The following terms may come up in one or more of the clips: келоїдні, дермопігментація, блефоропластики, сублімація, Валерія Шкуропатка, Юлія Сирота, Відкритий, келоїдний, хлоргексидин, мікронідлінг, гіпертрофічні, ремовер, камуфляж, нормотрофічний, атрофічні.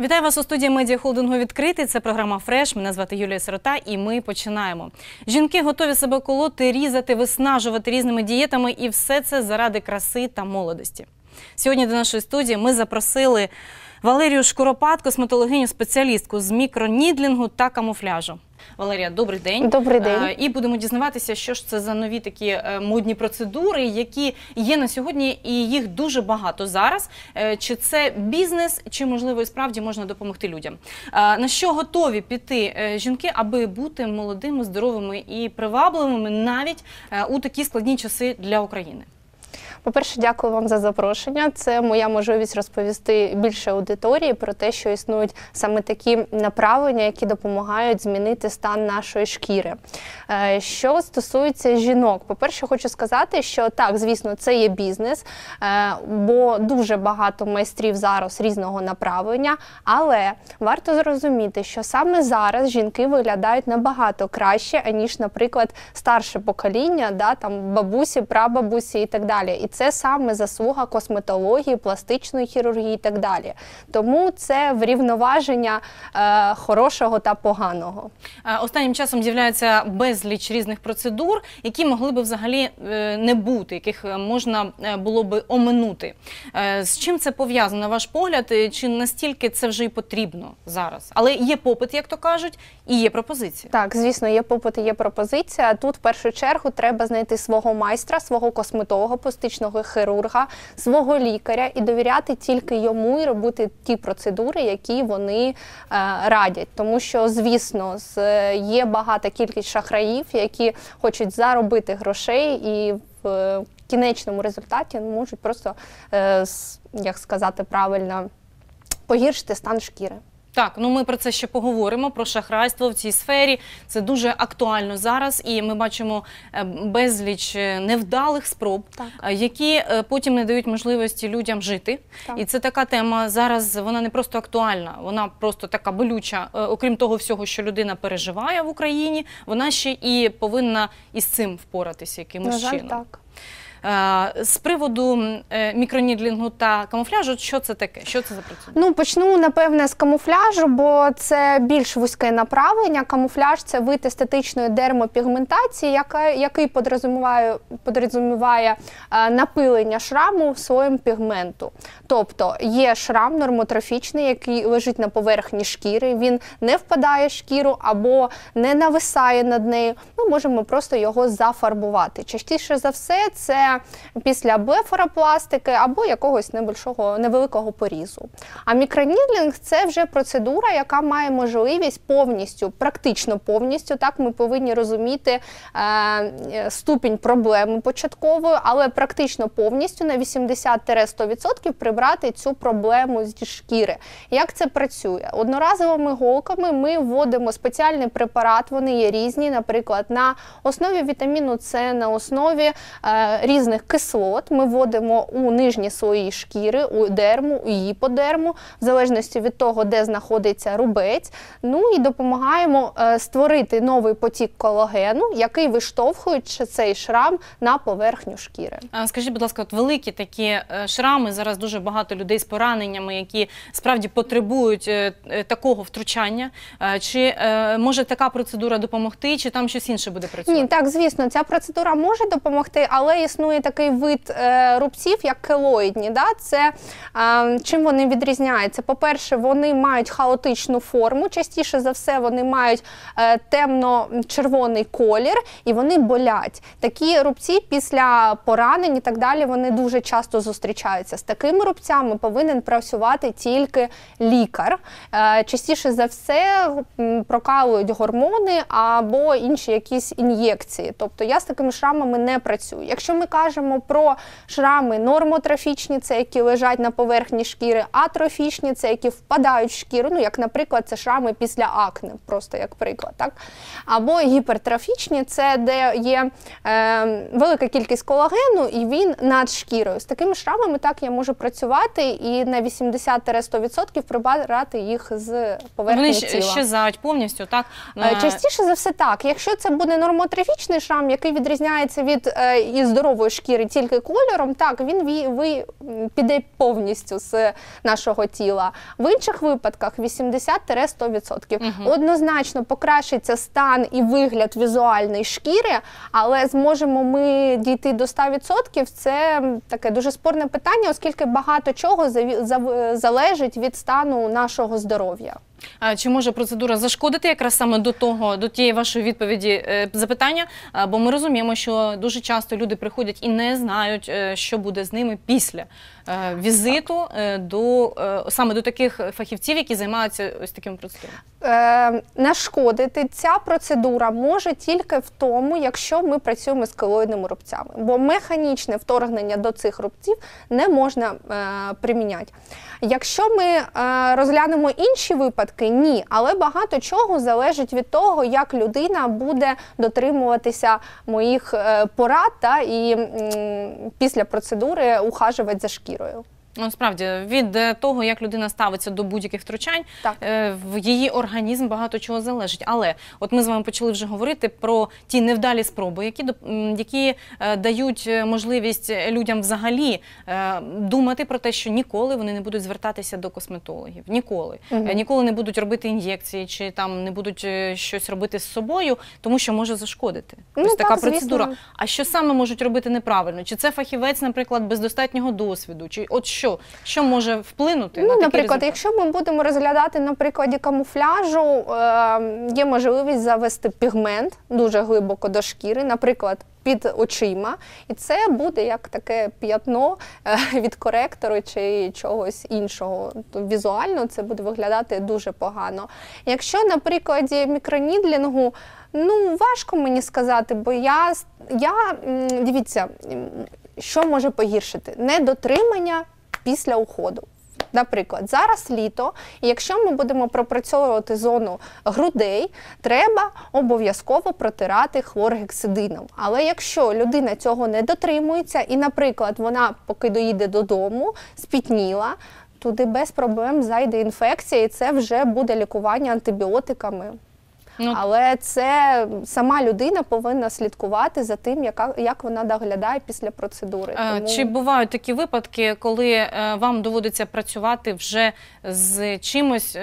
Вітаю вас у студії медіахолдингу «Відкритий». Це програма «Фреш». Мене звати Юлія Сирота і ми починаємо. Жінки готові себе колоти, різати, виснажувати різними дієтами. І все це заради краси та молодості. Сьогодні до нашої студії ми запросили Валерію Шкуропатку, косметологиню-спеціалістку з мікронідлінгу та камуфляжу. Валерія, добрий день. Добрий день. І будемо дізнаватися, що ж це за нові такі модні процедури, які є на сьогодні, і їх дуже багато зараз. Чи це бізнес, чи, можливо, і справді можна допомогти людям? На що готові піти жінки, аби бути молодими, здоровими і привабливими навіть у такі складні часи для України? По-перше, дякую вам за запрошення. Це моя можливість розповісти більше аудиторії про те, що існують саме такі направлення, які допомагають змінити стан нашої шкіри. Що стосується жінок, по-перше, хочу сказати, що так, звісно, це є бізнес, бо дуже багато майстрів зараз різного направлення, але варто зрозуміти, що саме зараз жінки виглядають набагато краще, аніж, наприклад, старше покоління, там бабусі, прабабусі і так далі. Це саме заслуга косметології, пластичної хірургії і так далі. Тому це врівноваження хорошого та поганого. Останнім часом з'являється безліч різних процедур, які могли б взагалі не бути, яких можна було б оминути. З чим це пов'язано, на ваш погляд? Чи настільки це вже і потрібно зараз? Але є попит, як то кажуть, і є пропозиція. Так, звісно, є попит і є пропозиція. Тут в першу чергу треба знайти свого майстра, свого косметолога, пластичного хірурга, свого лікаря і довіряти тільки йому і робити ті процедури, які вони радять. Тому що, звісно, є багата кількість шахраїв, які хочуть заробити грошей і в кінечному результаті можуть просто, як сказати правильно, погіршити стан шкіри. Так, ну ми про це ще поговоримо, про шахрайство в цій сфері. Це дуже актуально зараз, і ми бачимо безліч невдалих спроб, які потім не дають можливості людям жити. І це така тема зараз, вона не просто актуальна, вона просто така болюча. Окрім того всього, що людина переживає в Україні, вона ще і повинна із цим впоратися якимось чином. На жаль, так. З приводу мікронідлінгу та камуфляжу, що це таке? Що це за процедура? Ну, почну, напевне, з камуфляжу, бо це більш вузьке направлення. Камуфляж – це вид естетичної дермопігментації, який підрозуміває напилення шраму слоєм пігменту. Тобто є шрам нормотрофічний, який лежить на поверхні шкіри, він не впадає в шкіру або не нависає над нею. Ми можемо просто його зафарбувати. Частіше за все це після блефоропластики або якогось невеликого порізу. А мікронідлінг – це вже процедура, яка має можливість повністю, практично повністю, так ми повинні розуміти ступінь проблеми початкової, але практично повністю на 80–100% прибрати цю проблему зі шкіри. Як це працює? Одноразовими голками ми вводимо спеціальний препарат, вони є різні, наприклад, на основі вітаміну С, на основі різних кислот, ми вводимо у нижні слої шкіри, у дерму, у гіподерму, в залежності від того, де знаходиться рубець, ну і допомагаємо створити новий потік колагену, який виштовхує цей шрам на поверхню шкіри. Скажіть, будь ласка, великі такі шрами, зараз дуже багато людей з пораненнями, які справді потребують такого втручання, чи може така процедура допомогти, чи там щось інше буде працювати? Ні, так, звісно, ця процедура може допомогти, але існує такий вид рубців, як келоїдні. Чим вони відрізняються? По-перше, вони мають хаотичну форму, частіше за все вони мають темно-червоний колір і вони болять. Такі рубці після поранень і так далі, вони дуже часто зустрічаються. З такими рубцями повинен працювати тільки лікар. Частіше за все прокалують гормони або інші якісь ін'єкції. Тобто я з такими шрамами не працюю. Якщо ми кажемо про шрами нормотрофічні, це які лежать на поверхні шкіри, атрофічні, це які впадають в шкіру, ну як, наприклад, це шрами після акне, просто як приклад, так? Або гіпертрофічні, це де є велика кількість колагену і він над шкірою. З такими шрамами так я можу працювати і на 80–100% прибирати їх з поверхні тіла. Вони щезають повністю, так? Частіше за все так. Якщо це буде нормотрофічний шрам, який відрізняється від здорової шкіри тільки кольором, так, він піде повністю з нашого тіла. В інших випадках 80–100%. Однозначно покращиться стан і вигляд візуальної шкіри, але зможемо ми дійти до 100%? Це таке дуже спорне питання, оскільки багато чого залежить від стану нашого здоров'я. Чи може процедура зашкодити якраз саме до тієї вашої відповіді запитання? Бо ми розуміємо, що дуже часто люди приходять і не знають, що буде з ними після візиту саме до таких фахівців, які займаються ось такими процедурами. Нашкодити ця процедура може тільки в тому, якщо ми працюємо з келоїдними рубцями, бо механічне вторгнення до цих рубців не можна приміняти. Якщо ми розглянемо інші випадки, ні, але багато чого залежить від того, як людина буде дотримуватися моїх порад і після процедури ухажувати за шкірою. Насправді, від того, як людина ставиться до будь-яких втручань, в її організм багато чого залежить. Але от ми з вами почали вже говорити про ті невдалі спроби, які дають можливість людям взагалі думати про те, що ніколи вони не будуть звертатися до косметологів. Ніколи. Ніколи не будуть робити ін'єкції чи не будуть щось робити з собою, тому що може зашкодити. Ось така процедура. А що саме можуть робити неправильно? Чи це фахівець, наприклад, без достатнього досвіду? Що може вплинути на такий результат? Наприклад, якщо ми будемо розглядати на прикладі камуфляжу, є можливість завести пігмент дуже глибоко до шкіри, наприклад, під очима. І це буде як таке п'ятно від коректору чи чогось іншого. Візуально це буде виглядати дуже погано. Якщо на прикладі мікронідлінгу, важко мені сказати, бо дивіться, що може погіршити? Недотримання після уходу. Наприклад, зараз літо, і якщо ми будемо пропрацьовувати зону грудей, треба обов'язково протирати хлоргексидином. Але якщо людина цього не дотримується і, наприклад, вона поки доїде додому, спітніла, туди без проблем зайде інфекція, і це вже буде лікування антибіотиками. Але це сама людина повинна слідкувати за тим, як вона доглядає після процедури. Чи бувають такі випадки, коли вам доводиться працювати вже з чимось,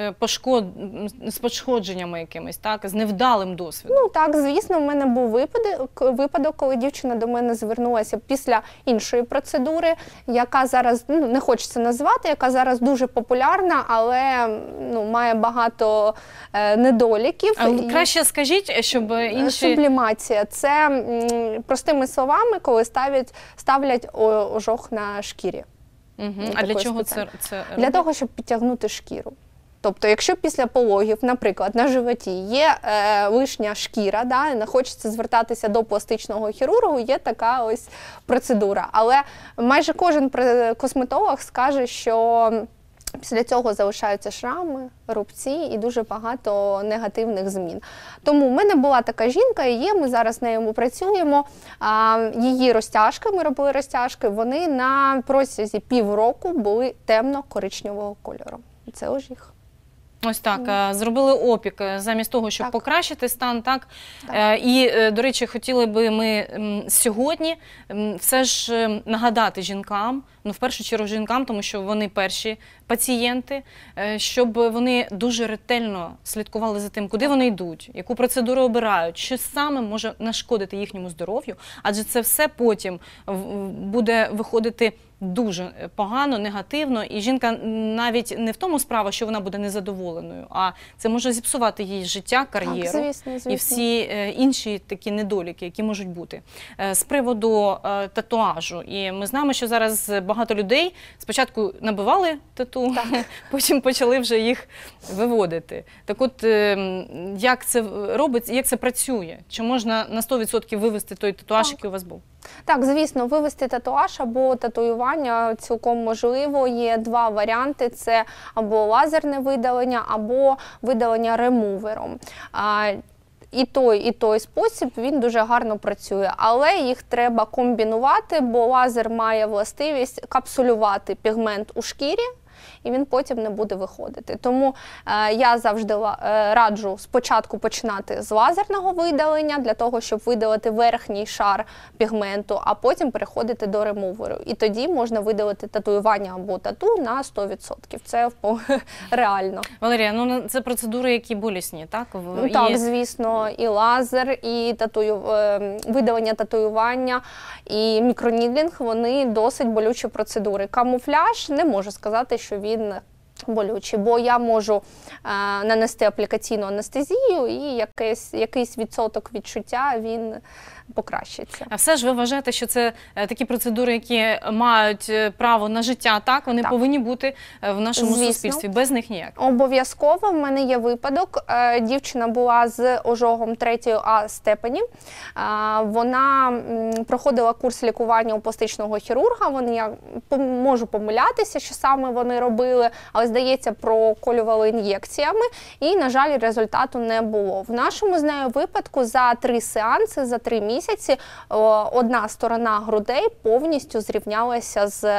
з пошкодженнями якимось, з невдалим досвідом? Ну так, звісно, в мене був випадок, коли дівчина до мене звернулася після іншої процедури, яка зараз, не хочеться назвати, яка зараз дуже популярна, але має багато недоліків. Краще скажіть, щоб інші… Сублімація. Це, простими словами, коли ставлять ожог на шкірі. А для чого це робиться? Для того, щоб підтягнути шкіру. Тобто, якщо після пологів, наприклад, на животі є лишня шкіра, не хочеться звертатися до пластичного хірургу, є така ось процедура. Але майже кожен косметолог скаже, що… Після цього залишаються шрами, рубці і дуже багато негативних змін. Тому в мене була така жінка, ми зараз з нею працюємо, її розтяжки, ми робили розтяжки, вони на протязі півроку були темно-коричневого кольору. Це ожіг. Ось так, зробили опік замість того, щоб покращити стан, так? І, до речі, хотіли би ми сьогодні все ж нагадати жінкам, в першу чергу жінкам, тому що вони перші пацієнти, щоб вони дуже ретельно слідкували за тим, куди вони йдуть, яку процедуру обирають, що саме може нашкодити їхньому здоров'ю, адже це все потім буде виходити дуже погано, негативно, і жінка навіть не в тому справа, що вона буде незадоволеною, а це може зіпсувати її життя, кар'єру і всі інші такі недоліки, які можуть бути. З приводу татуажу, і ми знаємо, що зараз багато людей спочатку набивали тату, потім почали вже їх виводити. Так от, як це робиться, як це працює? Чи можна на 100% вивести той татуаж, який у вас був? Так, звісно, вивести татуаж або татуювання цілком можливо. Є два варіанти – це або лазерне видалення, або видалення ремовером. І той спосіб, він дуже гарно працює, але їх треба комбінувати, бо лазер має властивість капсулювати пігмент у шкірі, і він потім не буде виходити. Тому я завжди раджу спочатку починати з лазерного видалення, для того, щоб видалити верхній шар пігменту, а потім переходити до ремоверу. І тоді можна видалити татуювання або тату на 100%. Це реально. Валерія, ну це процедури, які болісні, так? Ну, так, звісно. І лазер, і видалення татуювання, і мікронідлінг, вони досить болючі процедури. Камуфляж, не можу сказати, що він болючий, бо я можу нанести аплікаційну анестезію і якийсь відсоток відчуття він покращиться. А все ж ви вважаєте, що це такі процедури, які мають право на життя, так? Вони повинні бути в нашому суспільстві, без них ніяк? Обов'язково. В мене є випадок. Дівчина була з ожогом 3-ї А степені. Вона проходила курс лікування у пластичного хірурга. Я можу помилятися, що саме вони робили, але, здається, проколювали ін'єкціями і, на жаль, результату не було. В нашому з нею випадку за 3 сеанси, за 3 місяці одна сторона грудей повністю зрівнялася з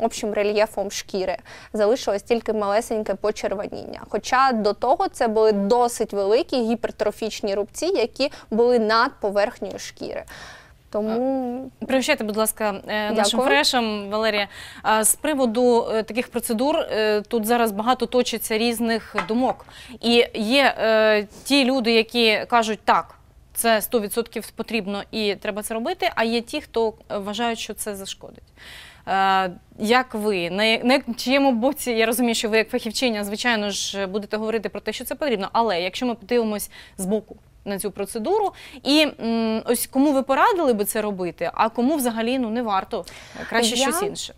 общим рельєфом шкіри. Залишилось тільки малесеньке почервоніння. Хоча до того це були досить великі гіпертрофічні рубці, які були над поверхнею шкіри. Тому привчайте, будь ласка, нашим фрешам, Валерія. З приводу таких процедур тут зараз багато точиться різних думок. І є ті люди, які кажуть, так, це 100% потрібно і треба це робити, а є ті, хто вважають, що це зашкодить. Як ви, на чиєму боці, я розумію, що ви як фахівчиня, звичайно ж, будете говорити про те, що це потрібно, але якщо ми подивимось з боку на цю процедуру, і ось кому ви порадили би це робити, а кому взагалі не варто, краще щось інше?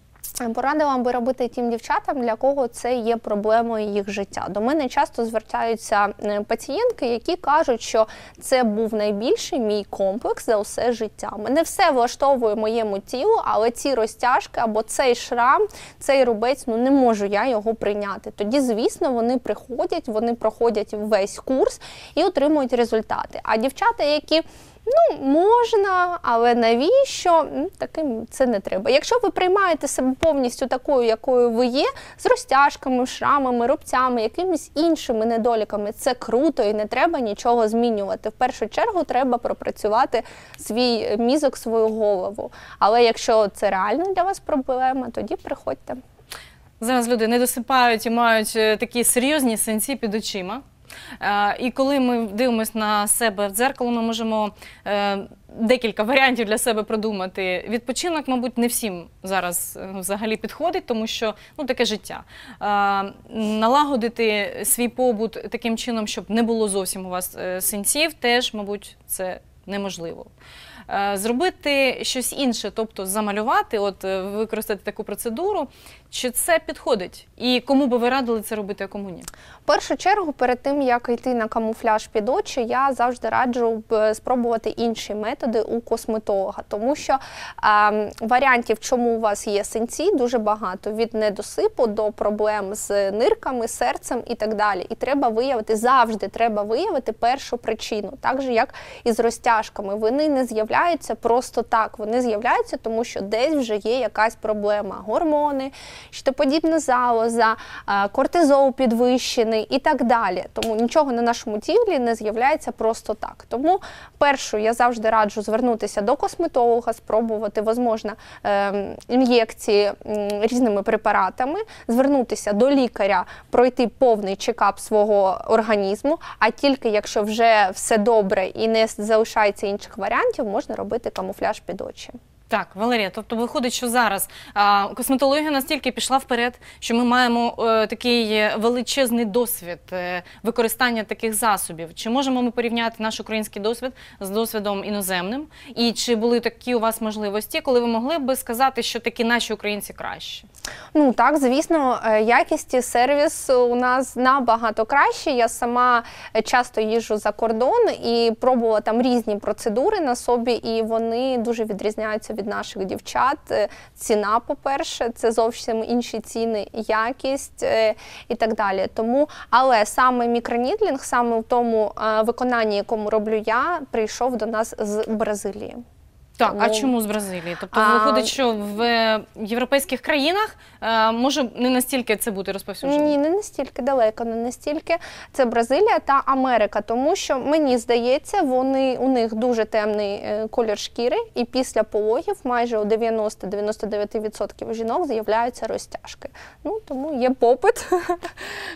Порадила би робити тим дівчатам, для кого це є проблемою їх життя. До мене часто звертаються пацієнтки, які кажуть, що це був найбільший мій комплекс за усе життя. Мене все влаштовує моєму тілу, але ці розтяжки або цей шрам, цей рубець, ну не можу я його прийняти. Тоді, звісно, вони приходять, вони проходять весь курс і отримують результати. А дівчата, які... ну, можна, але навіщо? Таким це не треба. Якщо ви приймаєте себе повністю такою, якою ви є, з розтяжками, шрамами, рубцями, якимись іншими недоліками, це круто і не треба нічого змінювати. В першу чергу треба пропрацювати свій мізок, свою голову. Але якщо це реально для вас проблема, тоді приходьте. Зараз люди не досипають і мають такі серйозні синці під очима. І коли ми дивимося на себе в дзеркало, ми можемо декілька варіантів для себе продумати. Відпочинок, мабуть, не всім зараз взагалі підходить, тому що таке життя. Налагодити свій побут таким чином, щоб не було зовсім у вас синців, теж, мабуть, це неможливо. Зробити щось інше, тобто замалювати, використати таку процедуру, чи це підходить? І кому би ви радили це робити, а кому ні? В першу чергу, перед тим, як йти на камуфляж під очі, я завжди раджу спробувати інші методи у косметолога, тому що варіантів, чому у вас є синці, дуже багато. Від недосипу до проблем з нирками, серцем і так далі. І треба виявити, завжди треба виявити першу причину. Так же, як і з розтяжками. Вони не з'являються просто так. Вони з'являються, тому що десь вже є якась проблема. Гормони, щитоподібна залоза, кортизол підвищений і так далі. Тому нічого на нашому тілі не з'являється просто так. Тому першу я завжди раджу звернутися до косметолога, спробувати, можливо, ін'єкції різними препаратами, звернутися до лікаря, пройти повний чекап свого організму, а тільки якщо вже все добре і не залишається інших варіантів, можна робити камуфляж під очі. Так, Валерія, тобто виходить, що зараз косметологія настільки пішла вперед, що ми маємо такий величезний досвід використання таких засобів. Чи можемо ми порівняти наш український досвід з досвідом іноземним? І чи були такі у вас можливості, коли ви могли б сказати, що такі наші українці краще? Ну так, звісно, якість і сервіс у нас набагато краще. Я сама часто їжджу за кордон і пробувала там різні процедури на собі, і вони дуже відрізняються від наших дівчат. Ціна, по-перше, це зовсім інші ціни, якість і так далі. Тому, але саме мікронідлінг, саме в тому виконанні, якому роблю я, прийшов до нас з Бразилії. Так, а чому з Бразилії? Тобто виходить, що в європейських країнах може не настільки це бути розповсюджено? Ні, не настільки, далеко не настільки. Це Бразилія та Америка, тому що, мені здається, у них дуже темний колір шкіри, і після пологів майже у 90–99% жінок з'являються розтяжки. Ну, тому є попит,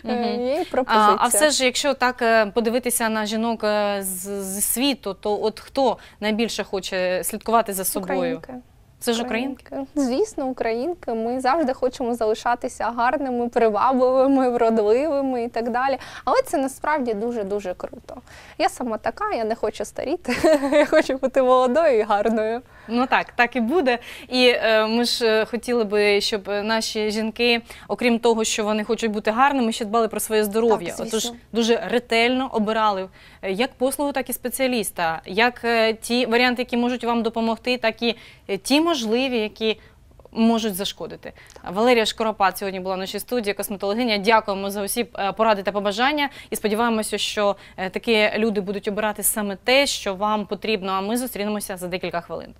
є і пропозиція. А все ж, якщо так подивитися на жінок зі світу, то от хто найбільше хоче слідкувати за собою? Українки. Це ж українки? Звісно, українки. Ми завжди хочемо залишатися гарними, привабливими, вродливими і так далі. Але це насправді дуже-дуже круто. Я сама така, я не хочу старіти, я хочу бути молодою і гарною. Ну так, так і буде. І ми ж хотіли би, щоб наші жінки, окрім того, що вони хочуть бути гарними, ще дбали про своє здоров'я. Отож, дуже ретельно обирали як послугу, так і спеціаліста. Як ті варіанти, які можуть вам допомогти, так і ті можливі, які можуть зашкодити. Валерія Шкуропатка сьогодні була в нашій студії, косметологиня. Дякуємо за усі поради та побажання. І сподіваємося, що такі люди будуть обирати саме те, що вам потрібно. А ми зустрінемося за декілька хвилин.